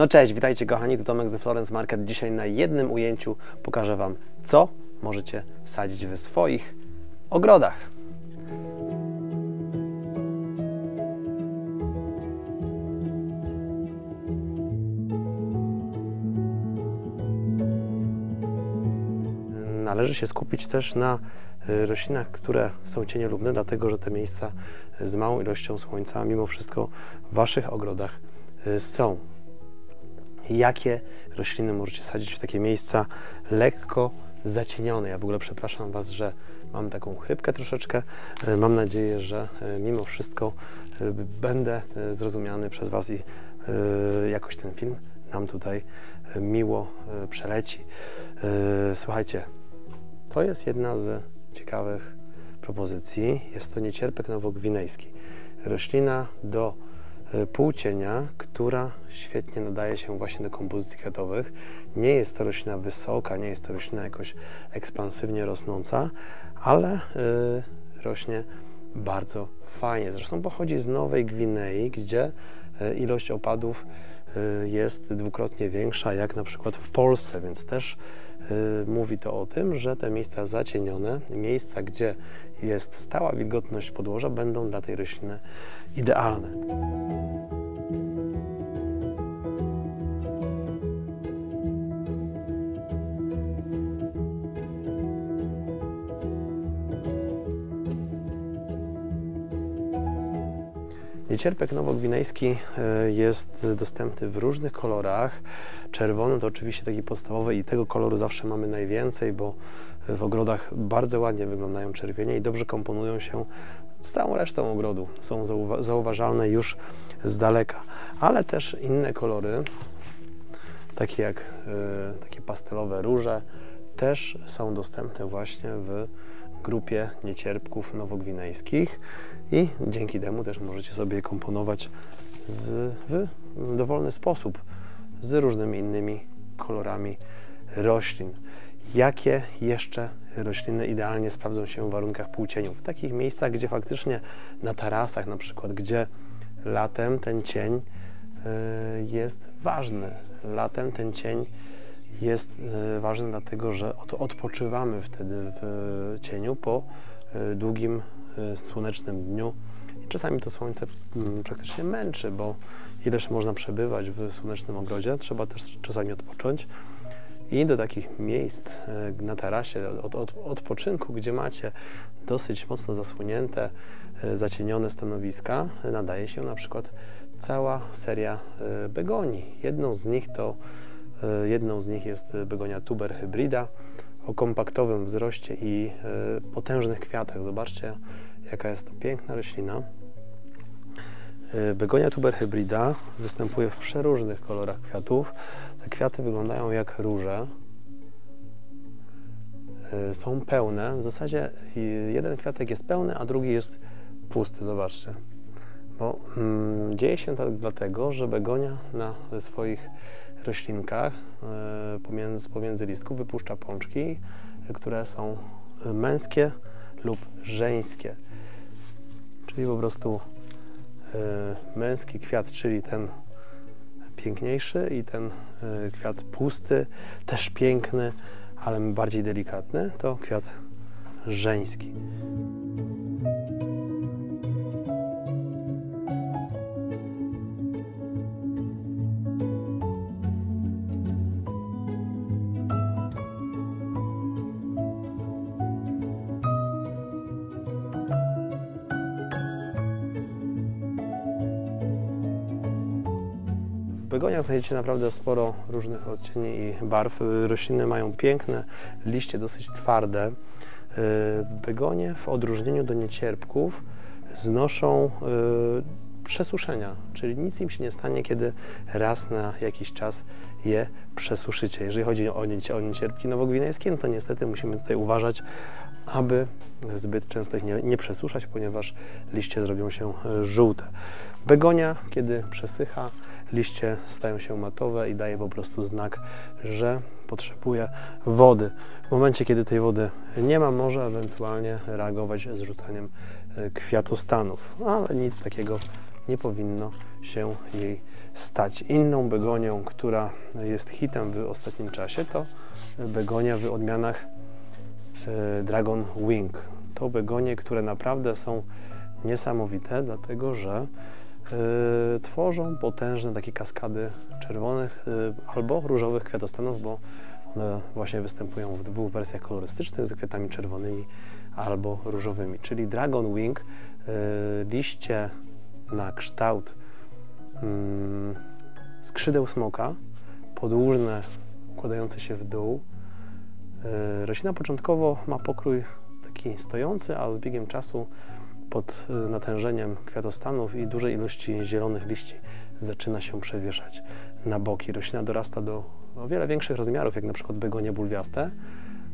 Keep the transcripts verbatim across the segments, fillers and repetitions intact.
No cześć, witajcie kochani, tu Tomek ze Florence Market. Dzisiaj na jednym ujęciu pokażę Wam, co możecie sadzić w swoich ogrodach. Należy się skupić też na roślinach, które są cieniolubne, dlatego że te miejsca z małą ilością słońca mimo wszystko w Waszych ogrodach są. Jakie rośliny możecie sadzić w takie miejsca lekko zacienione? Ja w ogóle przepraszam Was, że mam taką chrypkę troszeczkę. Mam nadzieję, że mimo wszystko będę zrozumiany przez Was i jakoś ten film nam tutaj miło przeleci. Słuchajcie, to jest jedna z ciekawych propozycji. Jest to niecierpek nowogwinejski. Roślina do półcienia, która świetnie nadaje się właśnie do kompozycji kwiatowych. Nie jest to roślina wysoka, nie jest to roślina jakoś ekspansywnie rosnąca, ale yy, rośnie bardzo fajnie. Zresztą pochodzi z Nowej Gwinei, gdzie ilość opadów jest dwukrotnie większa jak na przykład w Polsce, więc też yy, mówi to o tym, że te miejsca zacienione, miejsca, gdzie jest stała wilgotność podłoża, będą dla tej rośliny idealne. Niecierpek nowogwinejski jest dostępny w różnych kolorach. Czerwony to oczywiście taki podstawowy i tego koloru zawsze mamy najwięcej, bo w ogrodach bardzo ładnie wyglądają czerwienie i dobrze komponują się z całą resztą ogrodu. Są zauwa- zauważalne już z daleka, ale też inne kolory, takie jak yy, takie pastelowe róże, też są dostępne właśnie w grupie niecierpków nowogwinejskich i dzięki temu też możecie sobie je komponować z, w dowolny sposób z różnymi innymi kolorami roślin. Jakie jeszcze rośliny idealnie sprawdzą się w warunkach półcieniu? W takich miejscach, gdzie faktycznie na tarasach na przykład, gdzie latem ten cień y, jest ważny. Latem ten cień jest ważne dlatego, że odpoczywamy wtedy w cieniu po długim słonecznym dniu. I czasami to słońce praktycznie męczy, bo ileż można przebywać w słonecznym ogrodzie, trzeba też czasami odpocząć. I do takich miejsc na tarasie od, od odpoczynku, gdzie macie dosyć mocno zasłonięte, zacienione stanowiska, nadaje się na przykład cała seria begonii. Jedną z nich to Jedną z nich jest begonia tuber hybrida o kompaktowym wzroście i potężnych kwiatach. Zobaczcie, jaka jest to piękna roślina. Begonia tuber hybrida występuje w przeróżnych kolorach kwiatów. Te kwiaty wyglądają jak róże. Są pełne. W zasadzie jeden kwiatek jest pełny, a drugi jest pusty. Zobaczcie. Bo hmm, dzieje się tak dlatego, że begonia na swoich roślinkach pomiędzy, pomiędzy listków wypuszcza pączki, które są męskie lub żeńskie. Czyli po prostu męski kwiat, czyli ten piękniejszy i ten kwiat pusty, też piękny, ale bardziej delikatny, to kwiat żeński. W begoniach znajdziecie naprawdę sporo różnych odcieni i barw. Rośliny mają piękne liście, dosyć twarde. Begonie w odróżnieniu do niecierpków znoszą przesuszenia, czyli nic im się nie stanie, kiedy raz na jakiś czas je przesuszycie. Jeżeli chodzi o niecierpki nowogwinejskie, no to niestety musimy tutaj uważać, aby zbyt często ich nie, nie przesuszać, ponieważ liście zrobią się żółte. Begonia, kiedy przesycha, liście stają się matowe i daje po prostu znak, że potrzebuje wody. W momencie, kiedy tej wody nie ma, może ewentualnie reagować zrzucaniem kwiatostanów, ale nic takiego nie powinno się jej stać. Inną begonią, która jest hitem w ostatnim czasie, to begonia w odmianach Dragon Wing. To begonie, które naprawdę są niesamowite, dlatego że y, tworzą potężne takie kaskady czerwonych y, albo różowych kwiatostanów, bo one właśnie występują w dwóch wersjach kolorystycznych z kwiatami czerwonymi albo różowymi. Czyli Dragon Wing, y, liście na kształt y, skrzydeł smoka, podłużne, układające się w dół. Y, roślina początkowo ma pokrój taki stojący, a z biegiem czasu pod natężeniem kwiatostanów i dużej ilości zielonych liści zaczyna się przewieszać na boki. Roślina dorasta do o wiele większych rozmiarów, jak na przykład begonie bulwiaste,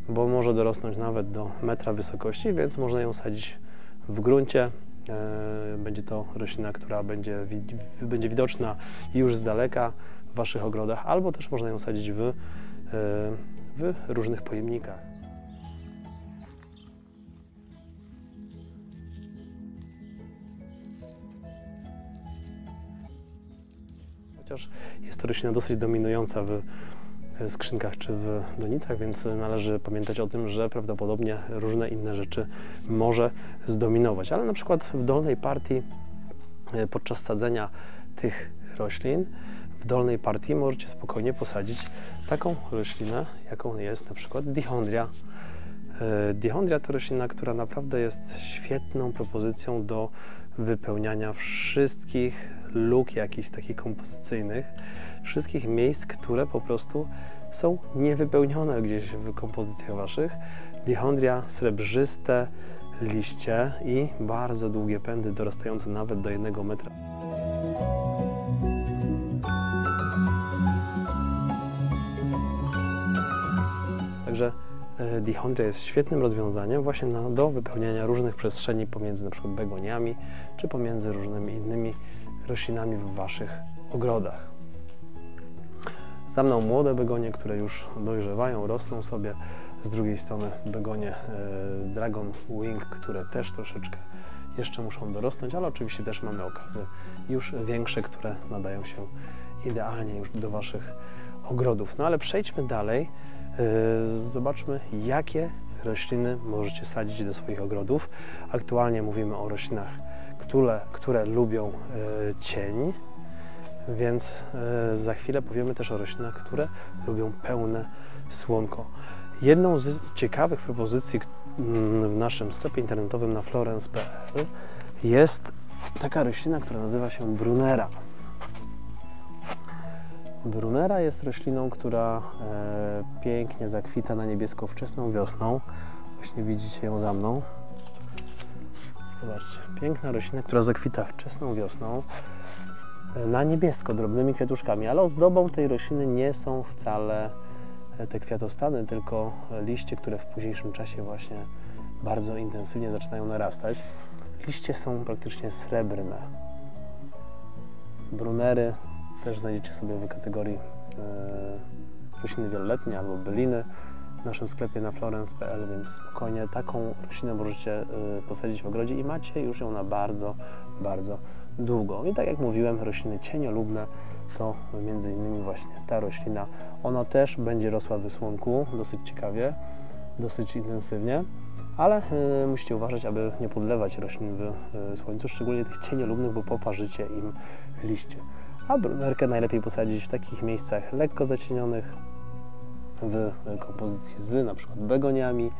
bo może dorosnąć nawet do metra wysokości, więc można ją sadzić w gruncie. Będzie to roślina, która będzie, będzie widoczna już z daleka w waszych ogrodach, albo też można ją sadzić w, w różnych pojemnikach. Chociaż jest to roślina dosyć dominująca w skrzynkach czy w donicach, więc należy pamiętać o tym, że prawdopodobnie różne inne rzeczy może zdominować. Ale na przykład w dolnej partii, podczas sadzenia tych roślin, w dolnej partii możecie spokojnie posadzić taką roślinę, jaką jest na przykład Dichondria. Dichondria to roślina, która naprawdę jest świetną propozycją do wypełniania wszystkich luk jakichś takich kompozycyjnych, wszystkich miejsc, które po prostu są niewypełnione gdzieś w kompozycjach waszych. Dichondria, srebrzyste liście i bardzo długie pędy dorastające nawet do jednego metra. Także Dichondria jest świetnym rozwiązaniem właśnie na, do wypełniania różnych przestrzeni pomiędzy na przykład begoniami czy pomiędzy różnymi innymi roślinami w waszych ogrodach. Za mną młode begonie, które już dojrzewają, rosną sobie. Z drugiej strony begonie y, Dragon Wing, które też troszeczkę jeszcze muszą dorosnąć, ale oczywiście też mamy okazy już większe, które nadają się idealnie już do waszych ogrodów. No ale przejdźmy dalej. Zobaczmy, jakie rośliny możecie sadzić do swoich ogrodów. Aktualnie mówimy o roślinach, które, które lubią cień, więc za chwilę powiemy też o roślinach, które lubią pełne słonko. Jedną z ciekawych propozycji w naszym sklepie internetowym na florence kropka p l jest taka roślina, która nazywa się Brunnera. Brunnera jest rośliną, która e, pięknie zakwita na niebiesko wczesną wiosną. Właśnie widzicie ją za mną. Zobaczcie, piękna roślina, która zakwita wczesną wiosną e, na niebiesko, drobnymi kwiatuszkami, ale ozdobą tej rośliny nie są wcale te kwiatostany, tylko liście, które w późniejszym czasie właśnie bardzo intensywnie zaczynają narastać. Liście są praktycznie srebrne. Brunnery też znajdziecie sobie w kategorii e, rośliny wieloletnie albo byliny w naszym sklepie na florence kropka p l, więc spokojnie taką roślinę możecie e, posadzić w ogrodzie i macie już ją na bardzo, bardzo długo. I tak jak mówiłem, rośliny cieniolubne to między innymi właśnie ta roślina. Ona też będzie rosła w słonku dosyć ciekawie, dosyć intensywnie, ale e, musicie uważać, aby nie podlewać roślin w e, słońcu, szczególnie tych cieniolubnych, bo poparzycie im liście. A brunnerkę najlepiej posadzić w takich miejscach lekko zacienionych, w kompozycji z na przykład begoniami.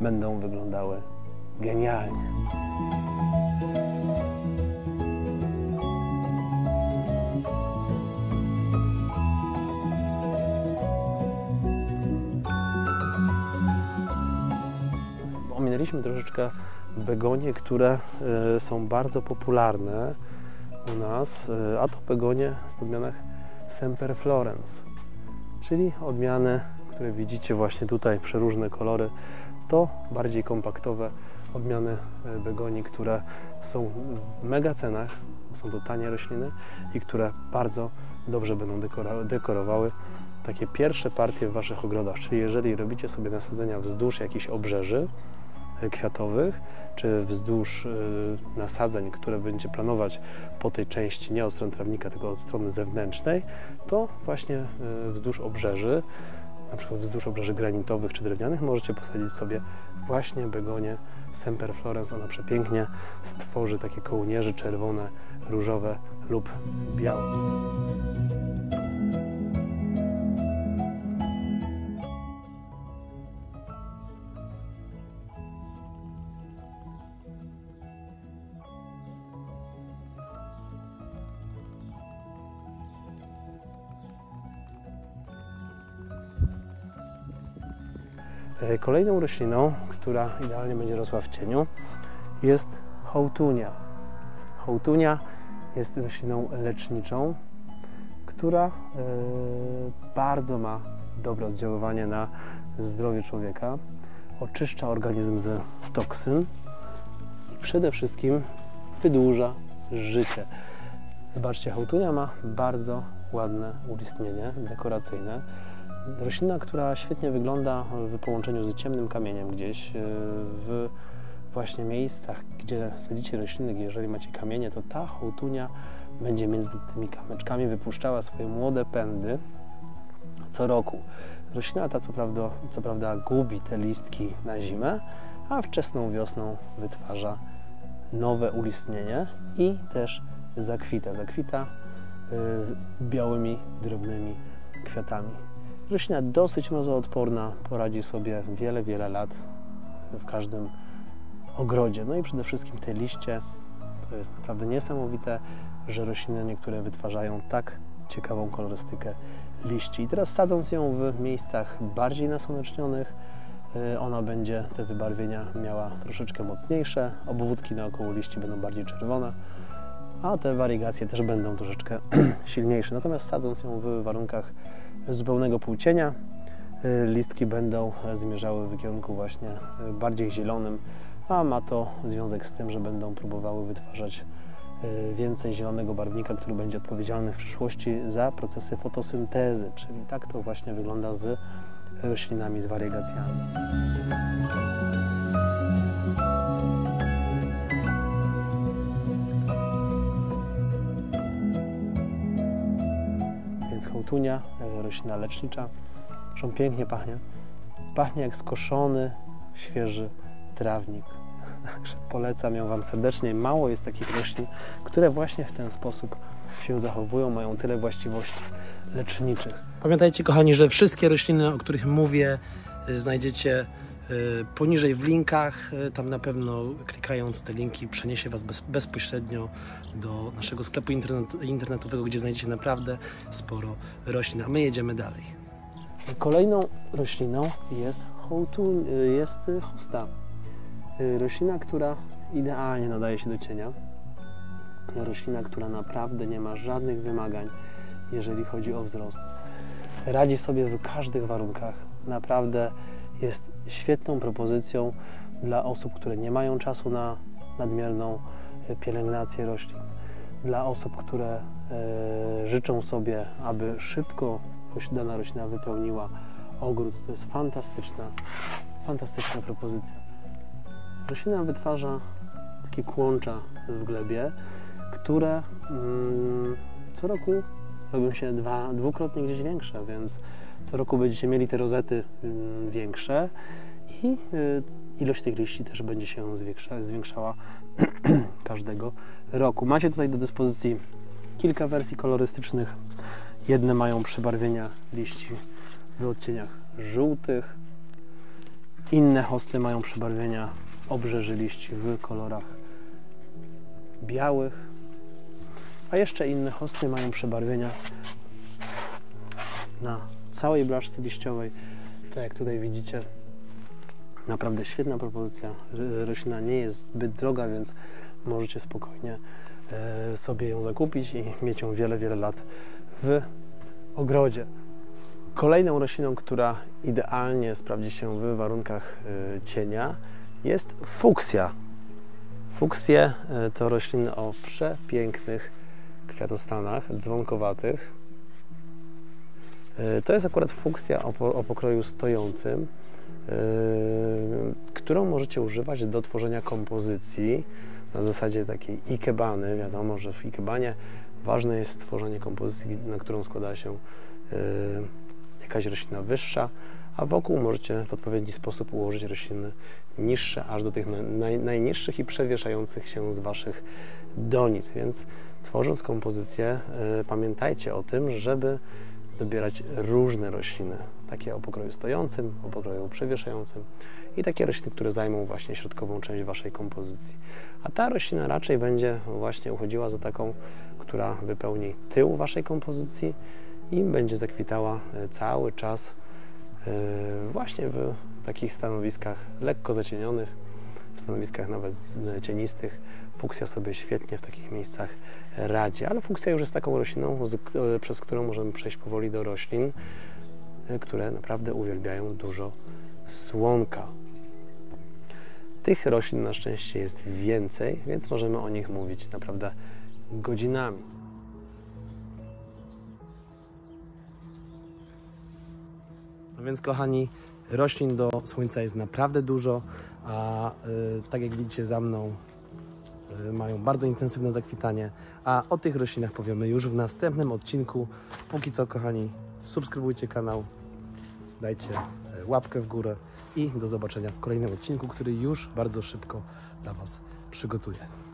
Będą wyglądały genialnie. Ominęliśmy troszeczkę begonie, które y, są bardzo popularne u nas, a to begonie w odmianach Semperflorens, czyli odmiany, które widzicie właśnie tutaj, przeróżne kolory, to bardziej kompaktowe odmiany begonii, które są w mega cenach, są to tanie rośliny i które bardzo dobrze będą dekorowały takie pierwsze partie w waszych ogrodach, czyli jeżeli robicie sobie nasadzenia wzdłuż jakichś obrzeży, kwiatowych, czy wzdłuż nasadzeń, które będziecie planować po tej części nie od strony trawnika, tylko od strony zewnętrznej, to właśnie wzdłuż obrzeży, na przykład wzdłuż obrzeży granitowych czy drewnianych, możecie posadzić sobie właśnie begonię Semperflorens. Ona przepięknie stworzy takie kołnierze czerwone, różowe lub białe. Kolejną rośliną, która idealnie będzie rosła w cieniu, jest houttuynia. Houttuynia jest rośliną leczniczą, która bardzo ma dobre oddziaływanie na zdrowie człowieka. Oczyszcza organizm z toksyn i przede wszystkim wydłuża życie. Zobaczcie, houttuynia ma bardzo ładne ulistnienie dekoracyjne. Roślina, która świetnie wygląda w połączeniu z ciemnym kamieniem gdzieś, w właśnie miejscach, gdzie sadzicie rośliny, jeżeli macie kamienie, to ta houttuynia będzie między tymi kamyczkami wypuszczała swoje młode pędy co roku. Roślina ta co prawda, co prawda gubi te listki na zimę, a wczesną wiosną wytwarza nowe ulistnienie i też zakwita. Zakwita yy, białymi, drobnymi kwiatami. Roślina dosyć mrozoodporna, poradzi sobie wiele, wiele lat w każdym ogrodzie. No i przede wszystkim te liście, to jest naprawdę niesamowite, że rośliny niektóre wytwarzają tak ciekawą kolorystykę liści. I teraz sadząc ją w miejscach bardziej nasłonecznionych, ona będzie te wybarwienia miała troszeczkę mocniejsze, obwódki naokoło liści będą bardziej czerwone, a te wariegacje też będą troszeczkę silniejsze. Natomiast sadząc ją w warunkach zupełnego półcienia, listki będą zmierzały w kierunku właśnie bardziej zielonym, a ma to związek z tym, że będą próbowały wytwarzać więcej zielonego barwnika, który będzie odpowiedzialny w przyszłości za procesy fotosyntezy, czyli tak to właśnie wygląda z roślinami, z wariegacjami. Houttuynia, roślina lecznicza, zresztą pięknie pachnie. Pachnie jak skoszony, świeży trawnik. Także polecam ją Wam serdecznie. Mało jest takich roślin, które właśnie w ten sposób się zachowują, mają tyle właściwości leczniczych. Pamiętajcie, kochani, że wszystkie rośliny, o których mówię, znajdziecie poniżej w linkach. Tam na pewno klikając te linki przeniesie Was bez, bezpośrednio do naszego sklepu internet, internetowego, gdzie znajdziecie naprawdę sporo roślin. A my jedziemy dalej. Kolejną rośliną jest, jest hosta. Roślina, która idealnie nadaje się do cienia. Roślina, która naprawdę nie ma żadnych wymagań, jeżeli chodzi o wzrost. Radzi sobie w każdych warunkach. Naprawdę jest świetną propozycją dla osób, które nie mają czasu na nadmierną pielęgnację roślin, dla osób, które y, życzą sobie, aby szybko dana roślina wypełniła ogród. To jest fantastyczna, fantastyczna propozycja. Roślina wytwarza takie kłącza w glebie, które mm, co roku robią się dwa, dwukrotnie gdzieś większe, więc co roku będziecie mieli te rozety większe i ilość tych liści też będzie się zwiększa, zwiększała każdego roku. Macie tutaj do dyspozycji kilka wersji kolorystycznych. Jedne mają przybarwienia liści w odcieniach żółtych, inne hosty mają przybarwienia obrzeży liści w kolorach białych, a jeszcze inne hosty mają przebarwienia na całej blaszce liściowej. Tak jak tutaj widzicie, naprawdę świetna propozycja. Roślina nie jest zbyt droga, więc możecie spokojnie sobie ją zakupić i mieć ją wiele, wiele lat w ogrodzie. Kolejną rośliną, która idealnie sprawdzi się w warunkach cienia, jest fuksja. Fuksje to rośliny o przepięknych kwiatostanach dzwonkowatych. To jest akurat fuksja o pokroju stojącym, którą możecie używać do tworzenia kompozycji na zasadzie takiej ikebany. Wiadomo, że w ikebanie ważne jest stworzenie kompozycji, na którą składa się yy, jakaś roślina wyższa, a wokół możecie w odpowiedni sposób ułożyć rośliny niższe, aż do tych naj, najniższych i przewieszających się z waszych donic. Więc tworząc kompozycję, yy, pamiętajcie o tym, żeby dobierać różne rośliny, takie o pokroju stojącym, o pokroju przewieszającym i takie rośliny, które zajmą właśnie środkową część waszej kompozycji. A ta roślina raczej będzie właśnie uchodziła za taką, która wypełni tył waszej kompozycji i będzie zakwitała cały czas właśnie w takich stanowiskach lekko zacienionych, w stanowiskach nawet cienistych. Fuksja sobie świetnie w takich miejscach radzi, ale fuksja już jest taką rośliną, przez którą możemy przejść powoli do roślin, które naprawdę uwielbiają dużo słonka. Tych roślin na szczęście jest więcej, więc możemy o nich mówić naprawdę godzinami. A więc kochani, roślin do słońca jest naprawdę dużo, a yy, tak jak widzicie za mną, mają bardzo intensywne zakwitanie, a o tych roślinach powiemy już w następnym odcinku. Póki co, kochani, subskrybujcie kanał, dajcie łapkę w górę i do zobaczenia w kolejnym odcinku, który już bardzo szybko dla was przygotuję.